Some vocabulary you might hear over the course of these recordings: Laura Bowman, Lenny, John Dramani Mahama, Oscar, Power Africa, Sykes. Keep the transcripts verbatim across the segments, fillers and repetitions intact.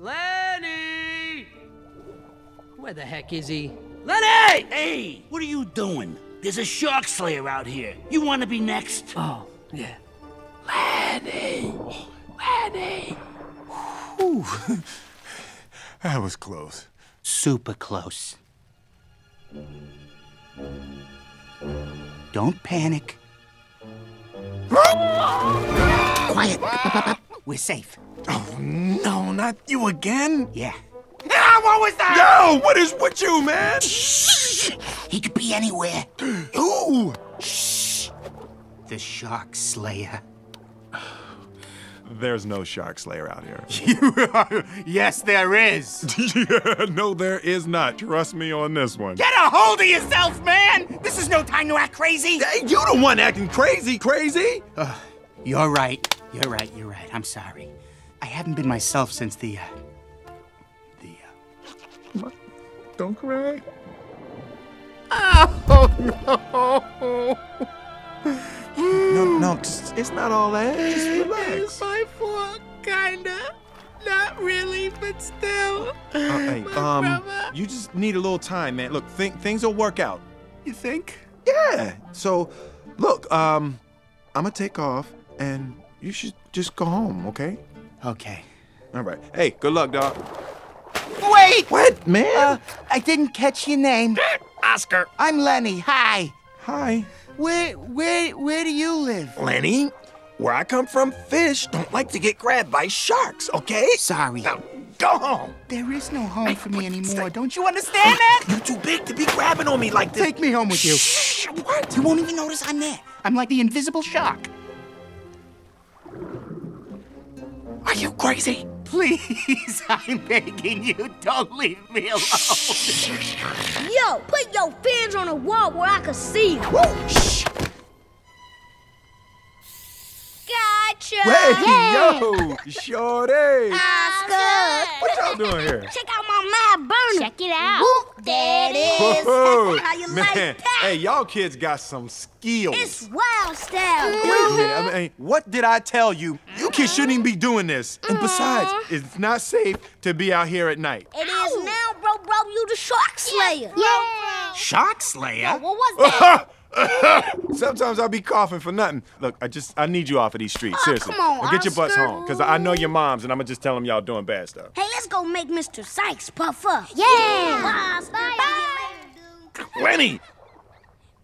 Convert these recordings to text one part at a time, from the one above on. Lenny! Where the heck is he? Lenny! Hey, what are you doing? There's a shark slayer out here. You want to be next? Oh, yeah. Lenny! Lenny! Ooh. That was close. Super close. Don't panic. Quiet. We're safe. Oh, no, not you again? Yeah. Ah, what was that? Yo, what is with you, man? Shh. He could be anywhere. Ooh. Shh. The shark slayer. There's no shark slayer out here. Yes, there is. Yeah, no, there is not. Trust me on this one. Get a hold of yourself, man! This is no time to act crazy. Hey, you're the one acting crazy, crazy. Uh, you're right. You're right. You're right. I'm sorry. I haven't been myself since the, uh, the, uh... Don't cry. Oh, no. No, no, just, it's not all that. Just relax. It's my fault, kinda. Not really, but still. Uh, hey, my um, brother. You just need a little time, man. Look, think things will work out. You think? Yeah. So, look, um, I'm gonna take off, and you should just go home, okay? Okay. All right. Hey, good luck, dog. Wait. What, man? Uh, I didn't catch your name. Oscar. I'm Lenny. Hi. Hi. Where, where, where do you live? Lenny, where I come from, fish don't like to get grabbed by sharks, okay? Sorry. Now, go home. There is no home hey, for me anymore. Don't you understand that? You're too big to be grabbing on me like this. Take me home with you. Shh, what? You won't even notice I'm there. I'm like the invisible shark. Are you crazy? Please, I'm begging you, don't leave me alone. Yo, put your fans on a wall where I can see you. Whoa, shh. Gotcha. Hey, yeah. Yo, shorty. Oscar. What y'all doing here? Check out my mad burner. Check it out. Whoop, there it is. Whoa, how you man. Like that? Hey, y'all kids got some skills. It's wild style. Mm-hmm. Wait a minute. I mean, what did I tell you? You shouldn't even be doing this. And besides, it's not safe to be out here at night. It is now, bro, bro. You the shark slayer. Yeah. Shark slayer? Yeah, what was that? Sometimes I'll be coughing for nothing. Look, I just, I need you off of these streets, oh, seriously. Come on, now get your butts home, because I know your moms, and I'm going to just tell them y'all doing bad stuff. Hey, let's go make Mister Sykes puff up. Yeah. yeah. Bye. Bye. Lenny!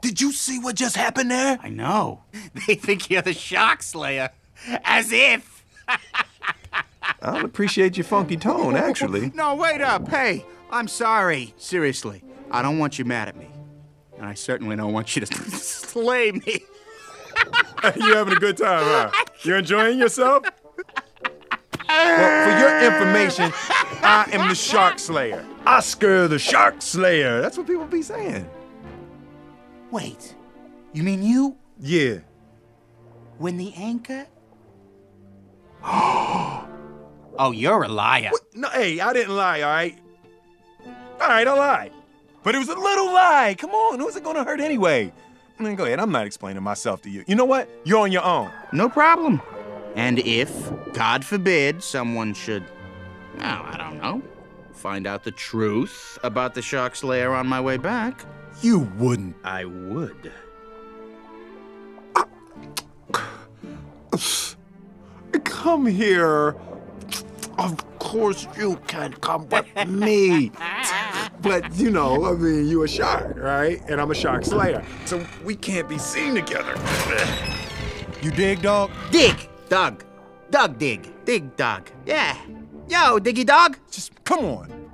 Did you see what just happened there? I know. They think you're the shark slayer. As if. I'll appreciate your funky tone, actually. No, wait up. Hey, I'm sorry. Seriously, I don't want you mad at me. And I certainly don't want you to slay me. You're having a good time, huh? You're enjoying yourself? Well, for your information, I am the Shark Slayer. Oscar the Shark Slayer. That's what people be saying. Wait, you mean you? Yeah. When the anchor... Oh, you're a liar. What? No, hey, I didn't lie, all right? All right, I lied. But it was a little lie. Come on, who's it gonna hurt anyway? I mean, go ahead, I'm not explaining myself to you. You know what? You're on your own. No problem. And if, God forbid, someone should, oh, I don't know, find out the truth about the shark slayer on my way back. You wouldn't. I would. Come here. Of course you can come with me. But, you know, I mean, you a shark, right? And I'm a shark slayer. So we can't be seen together. You dig, dog? Dig, dog. Dog dig. Dig, dog. Yeah. Yo, diggy dog. Just come on.